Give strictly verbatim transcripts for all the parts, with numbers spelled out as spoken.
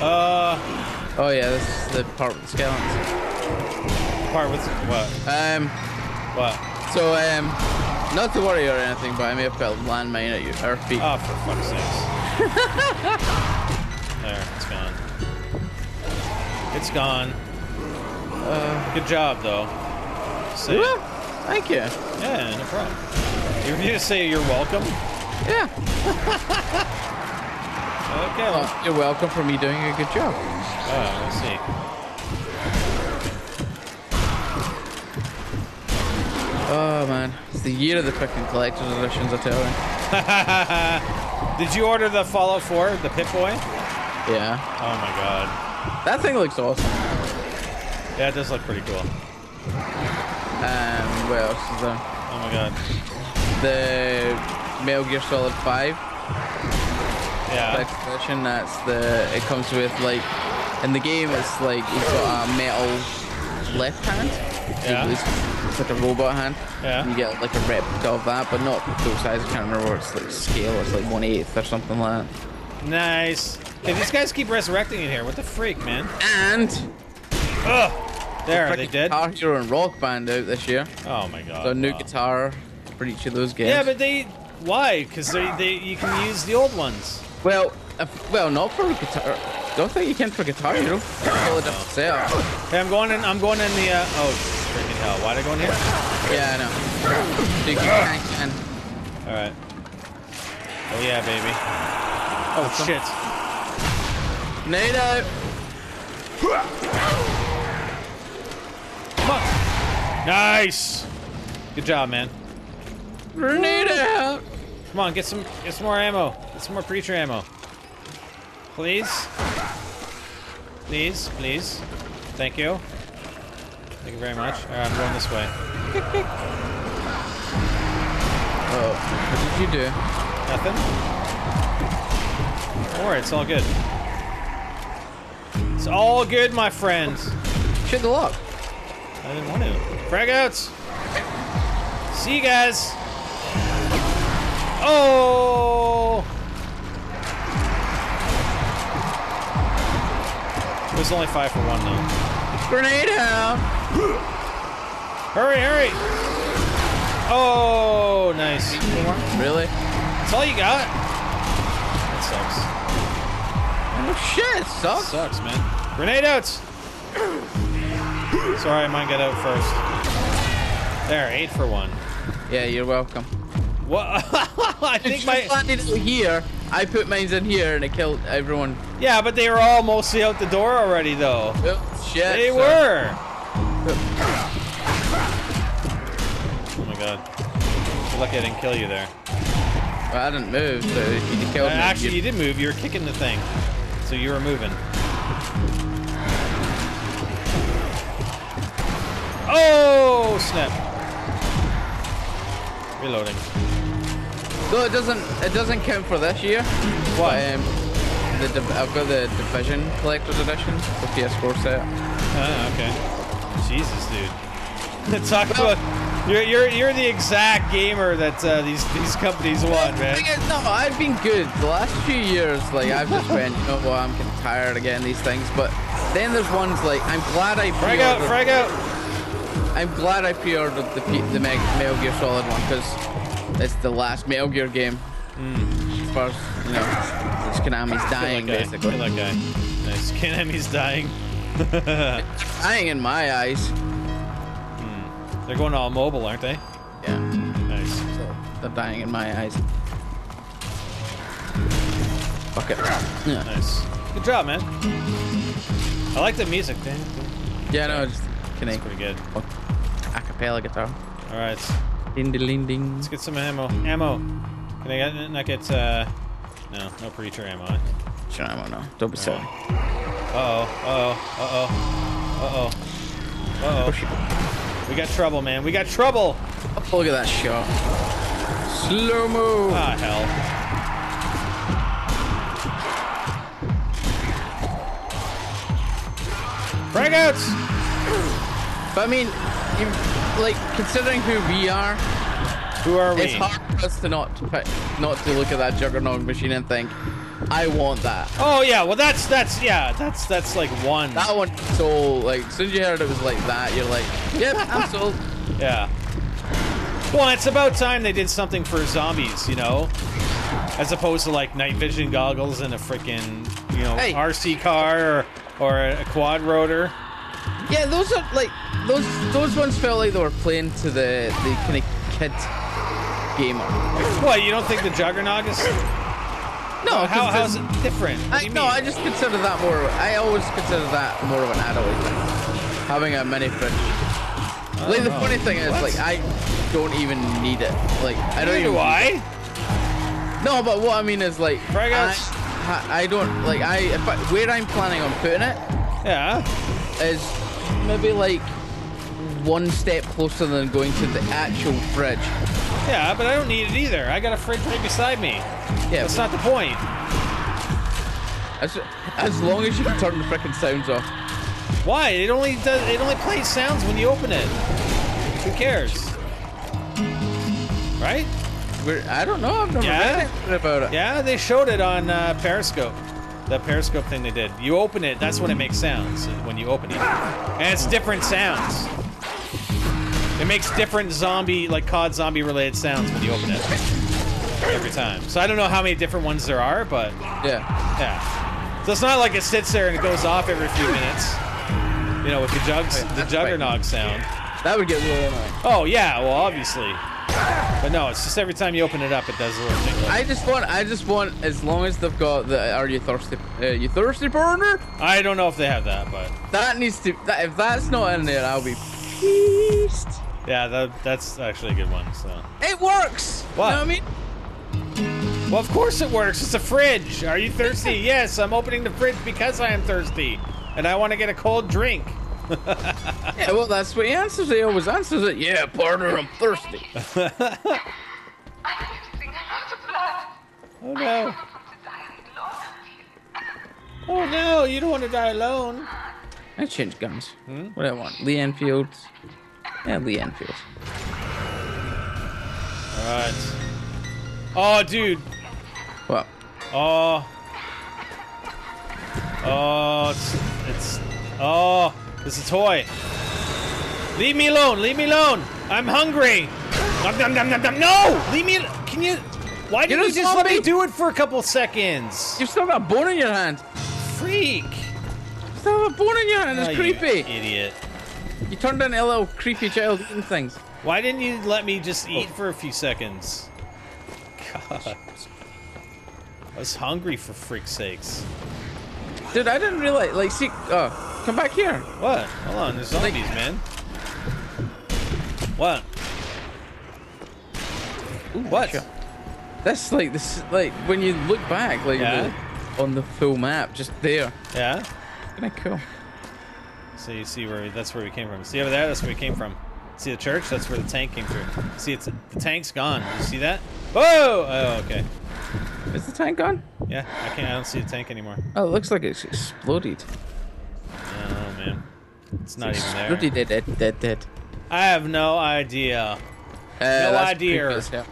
Uh. Oh yeah, this is the part with the skeletons. Part with what? Um. What? So um, not to worry or anything, but I may have felt a landmine at your feet. Oh, for fuck's sakes! There, it's gone. It's gone. Uh, Good job, though. Say well, thank you. Yeah, no problem. You need to say you're welcome. Yeah. Okay. Well. Oh, you're welcome for me doing a good job. Oh, let's see. Oh man, it's the year of the fucking collector's editions, I tell you. Did you order the Fallout four, the Pit Boy? Yeah. Oh my god. That thing looks awesome. Yeah, it does look pretty cool. Um, what else is there? Oh my god. The Metal Gear Solid five. Yeah. Collection, that's the it comes with like in the game it's like you've got a metal left hand. Yeah. It's, it's like a robot hand. Yeah. And you get like a replica of that, but not full size. I can't remember what it's like scale. It's like one eighth or something like that. Nice. Hey, these guys keep resurrecting in here. What the freak, man? And. Ugh. There, are they dead? Guitar Hero and Rock Band out this year. Oh my god. So new wow. guitar for each of those games. Yeah, but they why? Because they they you can use the old ones. Well, uh, well, not for guitar. Don't think you can for guitar, you know. Hey, I'm going in. I'm going in the. Uh, oh, freaking hell! Why did I go in here? Yeah, I know. Dude, you can, can. All right. Oh yeah, baby. Oh awesome. Shit. Nato. Come on. Nice. Good job, man. Grenade out. Come on, get some, get some more ammo. Get some more preacher ammo. Please. Please, please. Thank you. Thank you very much. Alright, I'm going this way. Oh, what did you do? Nothing. Don't worry, it's all good. It's all good, my friends. Shut the lock. I didn't want to. Frag outs. See you guys. Oh! It was only five for one though. Grenade out! Hurry, hurry! Oh, nice. Really? That's all you got? That sucks. Oh shit, it sucks. It sucks, man. Grenade outs! Sorry, mine got out first. There, eight for one. Yeah, you're welcome. What? I think my landed here. I put mines in here and it killed everyone. Yeah, but they were all mostly out the door already, though. Oh, shit. They sir. were. Oh my god. You're lucky I didn't kill you there. Well, I didn't move, so you killed uh, me. Actually, you did move. You were kicking the thing, so you were moving. Oh snap! Reloading. No, it doesn't. It doesn't count for this year. Why? Um, the I've got the Division Collector's Edition, the P S four set. Uh, okay. Jesus, dude. Talk well, about you're you're you're the exact gamer that uh, these these companies want, man. Is, no, I've been good the last few years. Like I've just been, you know, well, I'm getting tired of getting these things. But then there's ones like I'm glad I frag out, frag out. I'm glad I pre-ordered the P the Meg Metal Gear Solid one because. It's the last Metal Gear game. Mm. As far as, you know, it's Konami's dying, Kill basically. Kill that guy. Nice. Konami's dying. Dying in my eyes. Mm. They're going all mobile, aren't they? Yeah. Nice. So, they're dying in my eyes. Fuck it. Yeah. Nice. Good job, man. I like the music, man. Yeah, no, just kidding. It's pretty good. Acapella guitar. All right. Ding, ding, ding. Let's get some ammo. Ammo. Can I get, not get, uh, no, no preacher ammo. Sure, ammo, no. Don't be silly. Uh-oh, uh-oh, uh-oh, uh-oh, uh-oh. We got trouble, man. We got trouble! Oh, look at that shot. Slow-mo! Ah, hell. Frag outs! But, I mean, you... Like, considering who we are, who are we? It's hard for us to not to, not to look at that Juggernaut machine and think, I want that. Oh yeah, well that's that's yeah, that's that's like one. That one sold. Like as soon as you heard it was like that, you're like, yep, I'm sold. Yeah. Well, it's about time they did something for zombies, you know, as opposed to like night vision goggles and a freaking, you know, hey. R C car or or a quad rotor. Yeah, those are like those those ones felt like they were playing to the the kind of kid gamer. What? You don't think the Juggernog is? No, how, how's it different? I, no, I just consider that more. I always consider that more of an adult thing. Having a mini fridge. Like the know. funny thing is, what? like I don't even need it. Like I don't Neither even. Do I? No, but what I mean is like I, I don't like I, if I where I'm planning on putting it. Yeah. Is maybe like one step closer than going to the actual fridge. Yeah, but I don't need it either. I got a fridge right beside me. Yeah, that's not the point. As, as long as you can turn the frickin' sounds off. Why? It only does. It only plays sounds when you open it. Who cares? Right? We're, I don't know. I've never yeah. heard about it. Yeah, they showed it on uh, Periscope. That Periscope thing they did. You open it. That's when it makes sounds. When you open it, and it's different sounds. It makes different zombie, like C O D zombie-related sounds when you open it. Every time. So I don't know how many different ones there are, but yeah, yeah. So it's not like it sits there and it goes off every few minutes, you know, with the jugs, the Juggernog sound. That would get really annoying. Oh yeah, well obviously, but no, it's just every time you open it up, it does a little thing. I just want, I just want, as long as they've got the "Are you thirsty? Uh, you thirsty, partner?" I don't know if they have that, but that needs to. That, if that's not in there, I'll be pissed. Yeah, that, that's actually a good one. So it works. What? You know what I mean? Well, of course it works. It's a fridge. Are you thirsty? Yes, I'm opening the fridge because I am thirsty, and I want to get a cold drink. Yeah, well, that's what he answers. He always answers it. Yeah, partner, I'm thirsty. Oh no! Oh no! You don't want to die alone. I changed guns. Hmm? What do I want? Lee-Enfield. Yeah, Lee-Enfield. All right. Oh, dude. What? Oh. Oh, it's, it's. Oh, it's a toy. Leave me alone. Leave me alone. I'm hungry. Nom, nom, nom, nom, nom. No! Leave me. Can you? Why didn't you, you just let me do it for a couple seconds? You still got a bone in your hand. Freak. You still have a bone in your hand. It's oh, creepy. You idiot. You turned into a little creepy child eating things. Why didn't you let me just eat oh. for a few seconds? God. I was hungry for freak's sakes. Dude, I didn't realize. Like, see. Oh, come back here. What? Hold on, there's zombies, like, man. What? Ooh, what? Sure. That's like this. Like when you look back, like yeah. the, on the full map, just there. Yeah. Kind of cool. So you see where that's where we came from. See over there? That's where we came from. See the church? That's where the tank came through. See, it's the tank's gone. You see that? Whoa! Oh, okay. Is the tank gone? Yeah, I can't. I don't see the tank anymore. Oh, it looks like it's exploded. Oh man, it's not it's even exploded. there. Exploded, dead, dead, dead. I have no idea. Uh, no idea. Previous, yeah.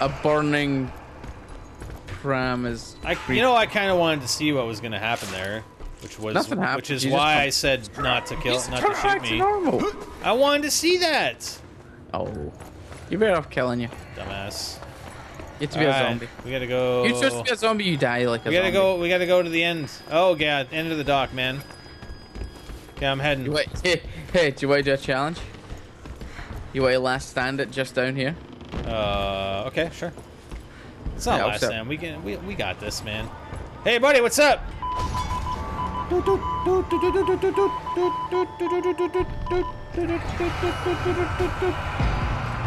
A burning pram is. I, you know, I kind of wanted to see what was going to happen there, which was, Nothing happened. which is you why I said not to kill, not to shoot me. Normal. I wanted to see that. Oh. You're better off killing you. Dumbass. You have to be All a zombie. Right. We gotta go. You just be a zombie, you die like a we gotta zombie. Go, we gotta go to the end. Oh, yeah, end of the dock, man. Yeah, I'm heading. Wait, hey, hey, do you want to do a challenge? You want to last stand it just down here? Uh, okay, sure. It's not yeah, last stand. We, can, we, we got this, man. Hey, buddy, what's up?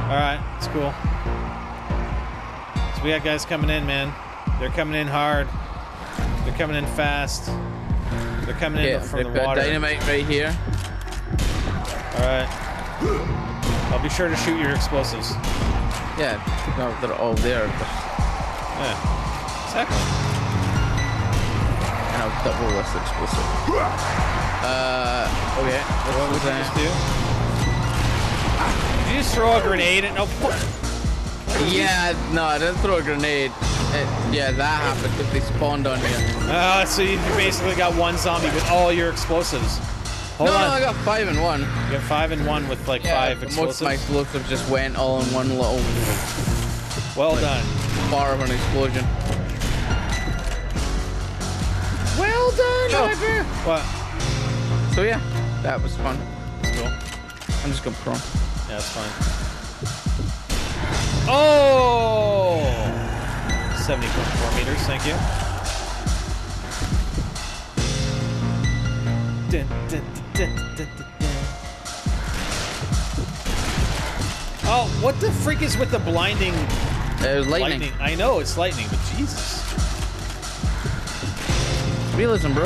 Alright, it's cool. So we got guys coming in, man. They're coming in hard. They're coming in fast. They're coming yeah, in from the water. Dynamite right here. Alright. I'll be sure to shoot your explosives. Yeah, no, they're all there. But... Yeah, exactly. And I'll double this explosive. Uh, okay. What was that? Did you just throw a grenade at no point? Yeah, no, I didn't throw a grenade. It, yeah, that happened because they spawned on you. Uh, so you basically got one zombie with all your explosives. Hold no, on. No, I got five and one. You got five and one with like yeah, five explosives? Most of my explosives just went all in one little... Well like, done. Far of an explosion. Well done, oh. Ivor! What? So yeah, that was fun. That's cool. I'm just going to prone. Yeah, that's fine. Oh! seventy point four meters, thank you. Dun, dun, dun, dun, dun, dun, dun. Oh, what the freak is with the blinding? There's lightning. lightning. I know it's lightning, but Jesus. Realism, bro.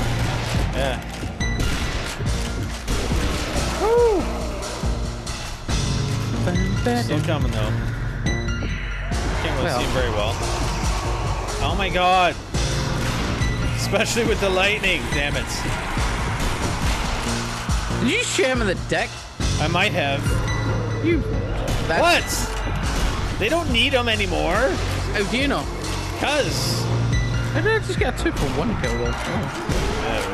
Yeah. Woo! Still coming though. Can't really see him very well. Oh my god. Especially with the lightning, damn it. Did you shoot him in the deck? I might have. You. That's... What? They don't need him anymore. How do you know? Because. I just got two for one kill. Oh. I have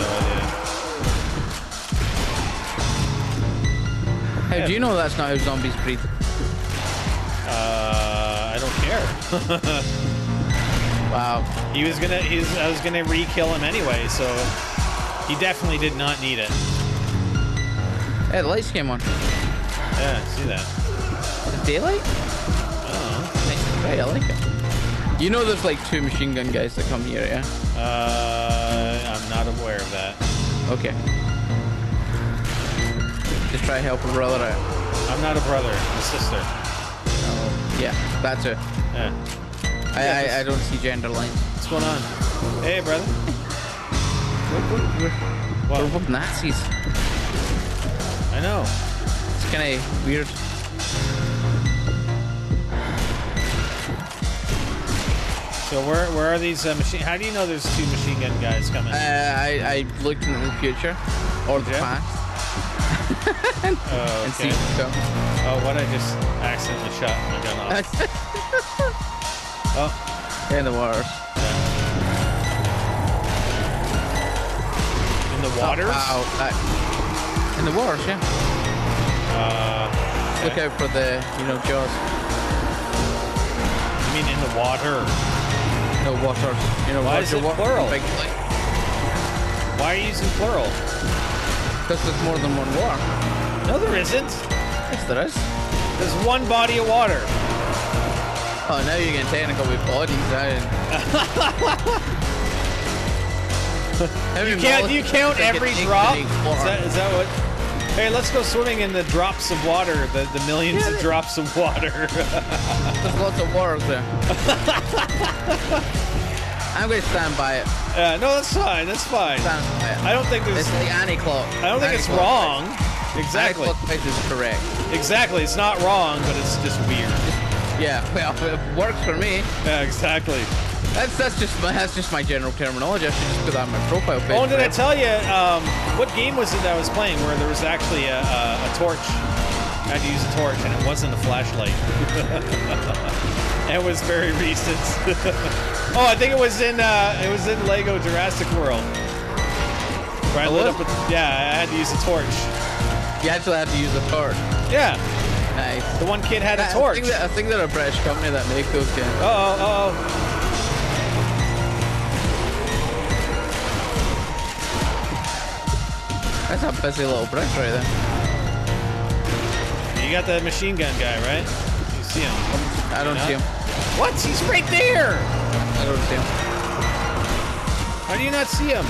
no idea. How yeah. do you know that's not how zombies breathe? Uh, I don't care. Wow. He was gonna, he was, I was gonna re-kill him anyway, so he definitely did not need it. Hey, the lights came on. Yeah, I see that. Is it daylight? Oh. Hey, I like it. You know there's like two machine gun guys that come here, yeah? Uh, I'm not aware of that. Okay. Just try to help a brother out. I'm not a brother, I'm a sister. Oh. Yeah, that's it. Yeah. I, I, I don't see gender lines. What's going on? Hey, brother. We're, we're, we're, we're both Nazis. I know. It's kind of weird. So where where are these uh, machine? How do you know there's two machine gun guys coming? Uh, I I looked into the future or the past. Oh, okay. And see, so. Oh, what I just accidentally shot my gun off. Oh, in the water. In the waters? Oh, uh, in the waters, yeah. Uh, okay. Look out for the, you know, jaws. You mean in the water? No, waters. You know, why is it plural? Big, like... Why are you using plural? Because there's more than one water. No, there isn't. Yes, there is. There's one body of water. Oh, now you're getting technical with bodies, right? You can't, you count every drop? Is that, is that what? Hey, let's go swimming in the drops of water, the, the millions yeah, of drops of water. There's lots of water there. I'm going to stand by it. Uh, no, that's fine, that's fine. Stand by it. I don't think there's... It's the anti-clock. I don't think it's wrong. Exactly. Anti-clock is correct. Exactly, it's not wrong, but it's just weird. Yeah, well, it works for me. Yeah, exactly. That's that's just my that's just my general terminology. I should just put that on my profile page. Oh, did I tell you um, what game was it that I was playing where there was actually a, a, a torch? I had to use a torch, and it wasn't a flashlight. It was very recent. Oh, I think it was in uh, it was in Lego Jurassic World. Where I lit up with, yeah, I had to use a torch. You actually had to use a torch. Yeah. Nice. The one kid had a torch. I think, that, I think they're a British company that make those games. Uh oh, uh oh. That's a busy little brick right there. You got the machine gun guy, right? You see him? I don't see him. What? He's right there! I don't see him. How do you not see him?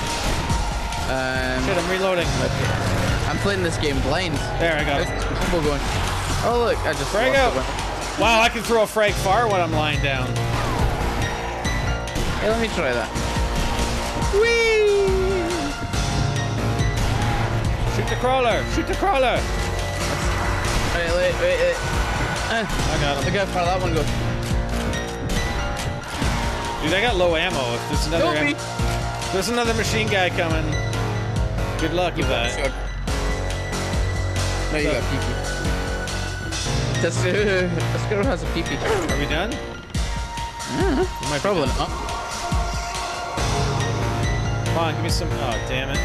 Um, Shit, I'm reloading. I'm playing this game blind. There, I got it. Combo going. Oh look, I just frag out. Wow, I can throw a frag far when I'm lying down. Hey, let me try that. Whee! Shoot the crawler! Shoot the crawler! Wait, wait, wait, wait. Uh, I got him. Look how far that one goes. Dude, I got low ammo. If there's another am me. There's another machine guy coming. Good luck with that. Sure. No, you got peeky. This girl has a pee-pee. Are we done? Mm-hmm. Might probably an up. Come on, give me some. Oh, damn it.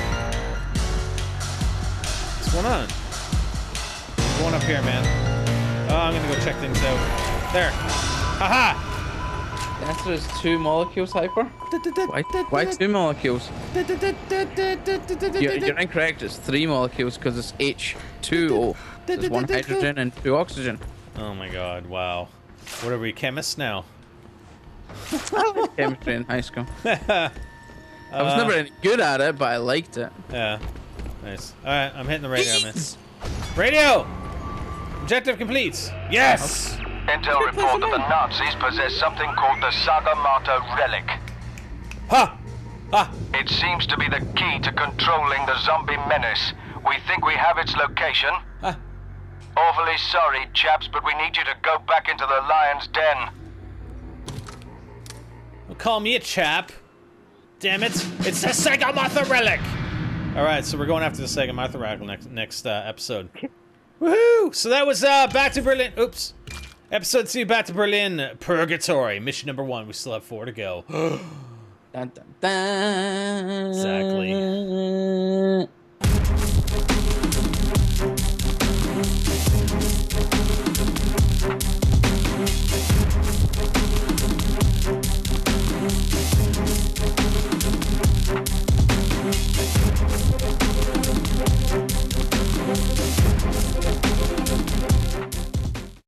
What's going on? What's going up here, man? Oh, I'm gonna go check things out. There. Haha! The answer is two molecules, Hyper. Why, why two molecules? You're, you're incorrect. It's three molecules because it's H two O. There's one hydrogen and two oxygen. Oh my god, wow. What are we, chemists now? Chemistry in high school. uh, I was never any good at it, but I liked it. Yeah. Nice. Alright, I'm hitting the radio, Jeez. man. Radio! Objective complete! Yes! Okay. Intel report that the Nazis possess something called the Sugimata relic. Ha! Ha! It seems to be the key to controlling the zombie menace. We think we have its location. Huh? Awfully sorry, chaps, but we need you to go back into the lion's den. Well, call me a chap. Damn it! It's the Sugimata relic. All right, so we're going after the Sugimata relic next next uh, episode. Woohoo! So that was uh, Back to Berlin. Oops. Episode two, Back to Berlin, Purgatory. Mission number one. We still have four to go. Dun, dun, dun. Exactly.